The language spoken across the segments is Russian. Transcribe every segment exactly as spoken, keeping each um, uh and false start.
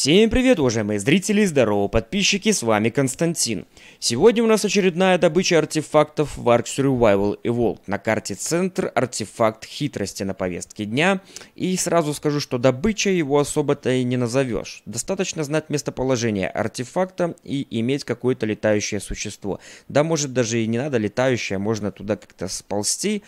Всем привет, уважаемые зрители, здорово, подписчики, с вами Константин. Сегодня у нас очередная добыча артефактов в арк Survival Evolved. На карте Центр артефакт хитрости на повестке дня. И сразу скажу, что добыча его особо-то и не назовешь. Достаточно знать местоположение артефакта и иметь какое-то летающее существо. Да, может, даже и не надо летающее, можно туда как-то сползти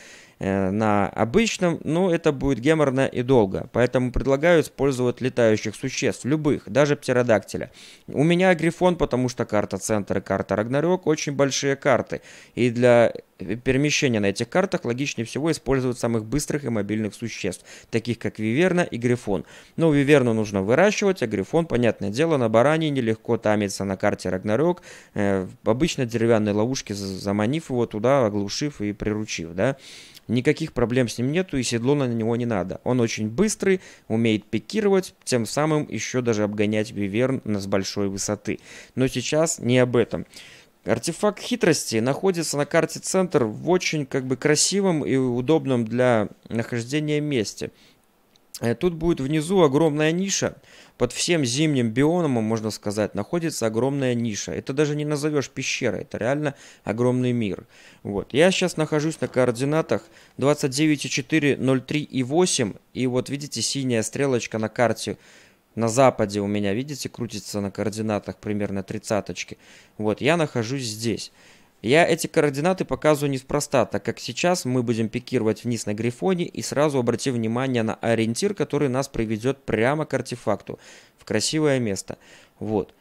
на обычном, но это будет геморно и долго. Поэтому предлагаю использовать летающих существ, любых, даже птеродактиля. У меня Грифон, потому что карта Центр и карта Рагнарёк очень большие карты. И для перемещения на этих картах логичнее всего использовать самых быстрых и мобильных существ, таких как Виверна и Грифон. Но Виверну нужно выращивать, а Грифон, понятное дело, на баране нелегко тамится на карте Рагнарёк. Э, обычно деревянные ловушки, заманив его туда, оглушив и приручив, да. Никаких проблем с ним нету и седло на него не надо. Он очень быстрый, умеет пикировать, тем самым еще даже обгонять виверн с большой высоты. Но сейчас не об этом. Артефакт хитрости находится на карте Центр в очень как бы красивом и удобном для нахождения месте. Тут будет внизу огромная ниша. Под всем зимним биомом, можно сказать, находится огромная ниша. Это даже не назовешь пещерой, это реально огромный мир. Вот. Я сейчас нахожусь на координатах двадцать девять и четыре, ноль три и восемь. И вот видите, синяя стрелочка на карте на западе у меня, видите, крутится на координатах примерно тридцаточки. Вот, я нахожусь здесь. Я эти координаты показываю неспроста, так как сейчас мы будем пикировать вниз на Грифоне и сразу обратим внимание на ориентир, который нас приведет прямо к артефакту, в красивое место. Вот,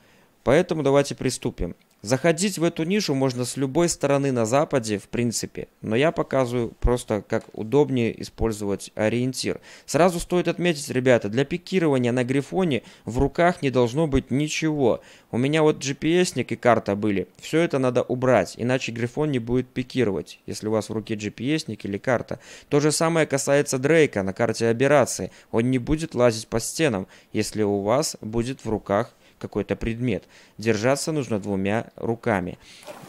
поэтому давайте приступим. Заходить в эту нишу можно с любой стороны на западе, в принципе, но я показываю просто, как удобнее использовать ориентир. Сразу стоит отметить, ребята, для пикирования на Грифоне в руках не должно быть ничего. У меня вот джи пи эсник и карта были, все это надо убрать, иначе Грифон не будет пикировать, если у вас в руке джи пи эсник или карта. То же самое касается Дрейка на карте Аберрации, он не будет лазить по стенам, если у вас будет в руках какой-то предмет. Держаться нужно двумя руками.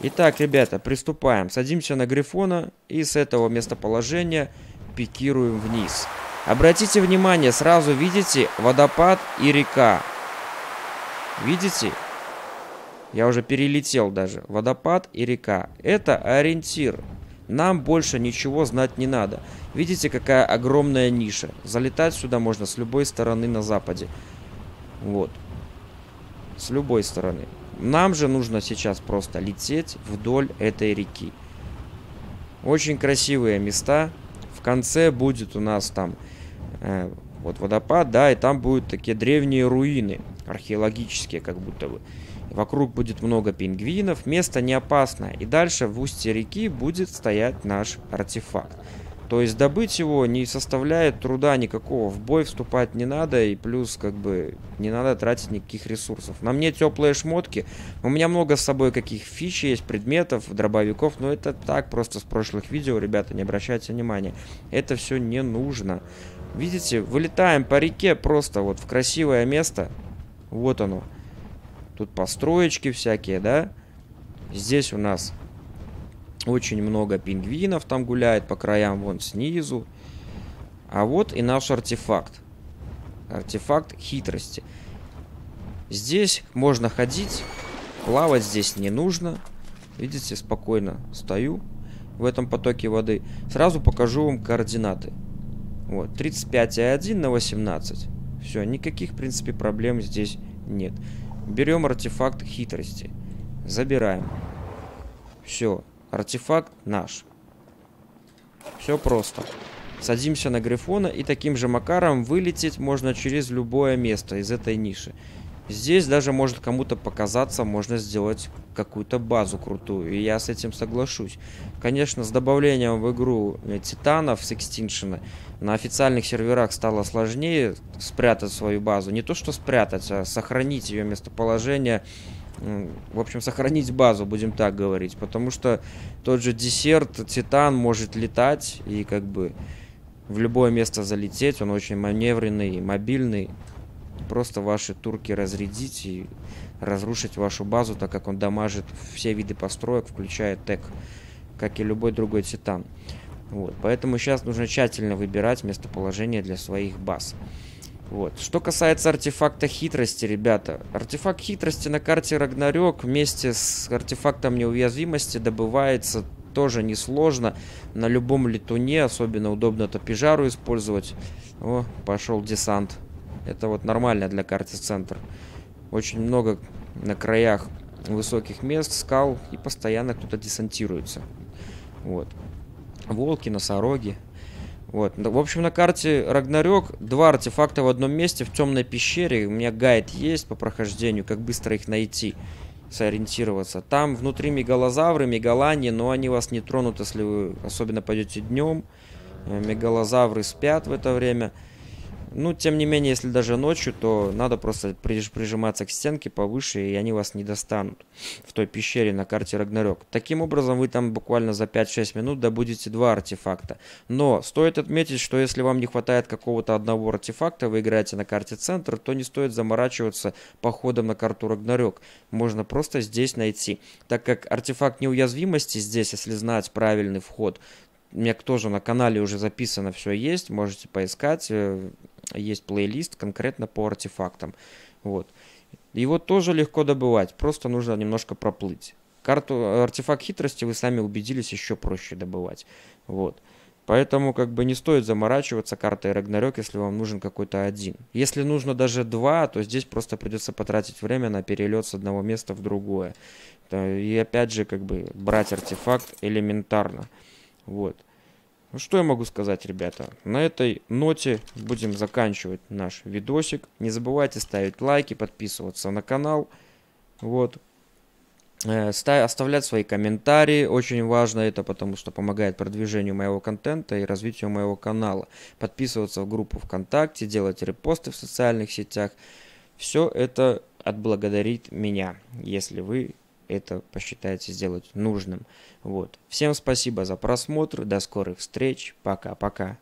Итак, ребята, приступаем. Садимся на Грифона и с этого местоположения пикируем вниз. Обратите внимание, сразу видите водопад и река. Видите? Я уже перелетел даже. Водопад и река. Это ориентир. Нам больше ничего знать не надо. Видите, какая огромная ниша. Залетать сюда можно с любой стороны на западе. Вот. С любой стороны. Нам же нужно сейчас просто лететь вдоль этой реки. Очень красивые места. В конце будет у нас там э, вот водопад, да, и там будут такие древние руины, археологические как будто бы. Вокруг будет много пингвинов, место не опасное. И дальше в устье реки будет стоять наш артефакт. То есть добыть его не составляет труда никакого, в бой вступать не надо, и плюс как бы не надо тратить никаких ресурсов. На мне теплые шмотки, у меня много с собой каких фич есть, предметов, дробовиков, но это так, просто с прошлых видео, ребята, не обращайте внимания, это все не нужно. Видите, вылетаем по реке просто вот в красивое место, вот оно, тут построечки всякие, да, здесь у нас... Очень много пингвинов там гуляет по краям, вон снизу. А вот и наш артефакт. Артефакт хитрости. Здесь можно ходить, плавать здесь не нужно. Видите, спокойно стою в этом потоке воды. Сразу покажу вам координаты. Вот, тридцать пять и один на восемнадцать. Все, никаких, в принципе, проблем здесь нет. Берем артефакт хитрости. Забираем. Все. Артефакт наш. Все просто. Садимся на Грифона и таким же макаром вылететь можно через любое место из этой ниши. Здесь даже может кому-то показаться, можно сделать какую-то базу крутую. И я с этим соглашусь. Конечно, с добавлением в игру Титанов с Extinction на официальных серверах стало сложнее спрятать свою базу. Не то что спрятать, а сохранить ее местоположение. В общем, сохранить базу, будем так говорить. Потому что тот же десерт, Титан может летать и как бы в любое место залететь. Он очень маневренный, мобильный. Просто ваши турки разрядить и разрушить вашу базу, так как он дамажит все виды построек, включая тэк, как и любой другой Титан. Вот. Поэтому сейчас нужно тщательно выбирать местоположение для своих баз. Вот. Что касается артефакта хитрости, ребята. Артефакт хитрости на карте Рагнарёк вместе с артефактом неуязвимости добывается тоже несложно. На любом летуне, особенно удобно топижару использовать. О, пошел десант. Это вот нормально для карты Центр. Очень много на краях высоких мест, скал, и постоянно кто-то десантируется. Вот. Волки, носороги. Вот. В общем, на карте Рагнарёк два артефакта в одном месте, в темной пещере. У меня гайд есть по прохождению, как быстро их найти, сориентироваться. Там внутри мегалозавры, мегалания, но они вас не тронут, если вы особенно пойдете днем. Мегалозавры спят в это время. Ну, тем не менее, если даже ночью, то надо просто прижиматься к стенке повыше, и они вас не достанут в той пещере на карте Рагнарёк. Таким образом, вы там буквально за пять-шесть минут добудете два артефакта. Но стоит отметить, что если вам не хватает какого-то одного артефакта, вы играете на карте Центр, то не стоит заморачиваться походом на карту Рагнарёк. Можно просто здесь найти. Так как артефакт неуязвимости здесь, если знать правильный вход, у меня тоже на канале уже записано все есть, можете поискать. Есть плейлист конкретно по артефактам. Вот. Его тоже легко добывать, просто нужно немножко проплыть. Карту артефакт хитрости вы сами убедились, еще проще добывать. Вот. Поэтому как бы не стоит заморачиваться картой Рагнарёк, если вам нужен какой-то один. Если нужно даже два, то здесь просто придется потратить время на перелет с одного места в другое. И опять же как бы брать артефакт элементарно. Вот. Ну что я могу сказать, ребята. На этой ноте будем заканчивать наш видосик. Не забывайте ставить лайки, подписываться на канал. Вот. Э, ста- оставлять свои комментарии. Очень важно это, потому что помогает продвижению моего контента и развитию моего канала. Подписываться в группу ВКонтакте, делать репосты в социальных сетях. Все это отблагодарит меня, если вы это посчитаете сделать нужным. Вот. Всем спасибо за просмотр. До скорых встреч. Пока-пока.